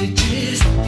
messages.